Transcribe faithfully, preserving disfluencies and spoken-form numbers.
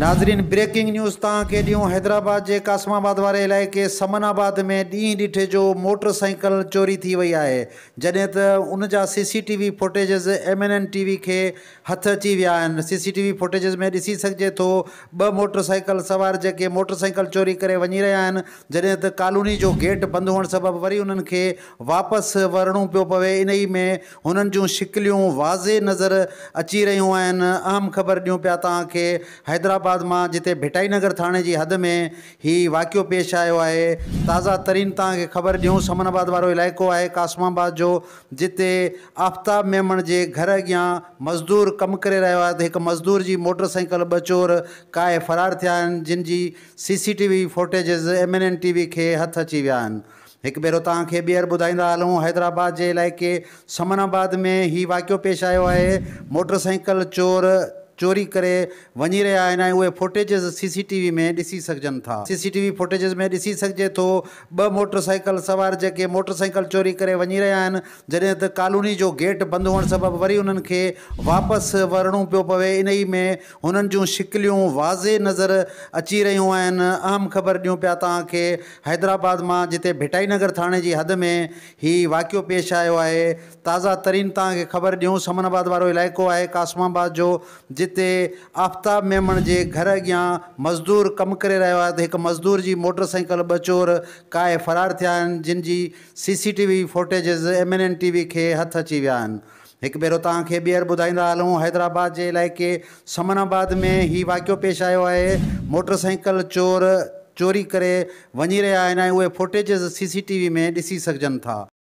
नाजरीन breaking news तव्हांखे ॾियूं। हैदराबाद जे कासमाबाद वारे इलाइक़े समनाबाद में ॾींहुं ॾिठे जो मोटरसाइकिल चोरी थी वई आहे, जॾहिं त उन जा C C T V footages M N N T V खे हथ अची विया आहिनि। C C T V footages में ॾिसी सघिजे थो ॿ मोटरसाइकिल सवार जेके मोटरसाइकिल चोरी करे वञी रहिया आहिनि, जॾहिं त कॉलोनी जो गेट बंदि हुअणु सबबि वरी उन्हनि खे वापसि वरणो पियो पवे। इन ई में हुननि जूं शिकिलियूं वाज़े नज़र अची रहियूं आहिनि। अहम ख़बर ॾियूं पिया तव्हांखे हैदराबाद बाद में जिते भिटाई नगर थाने की हद में ही वाक़ियो पेश आयो है। ताज़ा तरीन तक खबर दूँ, समनाबाद वालों इलाइक़ो है कासमाबाद जो, जिते आफ्ताब मेमण के घर अगियाँ मजदूर कम करे रहा है। एक मजदूर की मोटरसाइकिल ब चोर काय फरार थिया, जिन जी CCTV footages M N N TV के हथ अची विया। एक भेरो तव्हांखे ॿीहर ॿुधाईंदा हलूं, हैदराबाद के इलाइक़े समनाबाद में ही वाक़ियो पेश आयो है। मोटरसाइकिल चोर चोरी करे वञी रहिया आहिनि ऐं उहे फुटेजेस सीसीटीवी में ॾिसी सघजनि था। सीसीटीवी फुटेजेस में ॾिसी सघिजे थो ॿ मोटरसाइकिल सवार जेके मोटरसाइकिल चोरी करे वञी रहिया आहिनि, जॾहिं त कॉलोनी जो गेट बंदि हुअणु सबबि वरी उन्हनि खे वापसि वरणो पियो पवे। इन ई में हुननि जूं शिकिलियूं वाज़े नज़र अची रहियूं आहिनि। अहम ख़बर ॾियूं पिया तव्हांखे हैदराबाद मां जिते भिटाई नगर थाणे जी हद में ही वाक़ियो पेश आयो आहे। ताज़ा तरीन तव्हांखे ख़बर ॾियूं, समनाबाद वारो इलाइक़ो आहे कासमाबाद जो, जिते आफ्ताब मेमण के घर अगियाँ मजदूर कम करे रहा है। एक मजदूर की मोटरसाइकिल ब चोर काय फरार थिया, जिन जी CCTV footages M N N TV के हथ अची विया। एक भेरो तव्हांखे ॿीहर ॿुधाईंदा हलूं, हैदराबाद के इलाइक़े समनाबाद में ही वाक़ियो पेश आयो है। मोटरसाइकिल चोर चोरी करे वञी रहिया आहिनि ऐं उहे फुटेजेस सीसीटीवी में ॾिसी सघजनि था।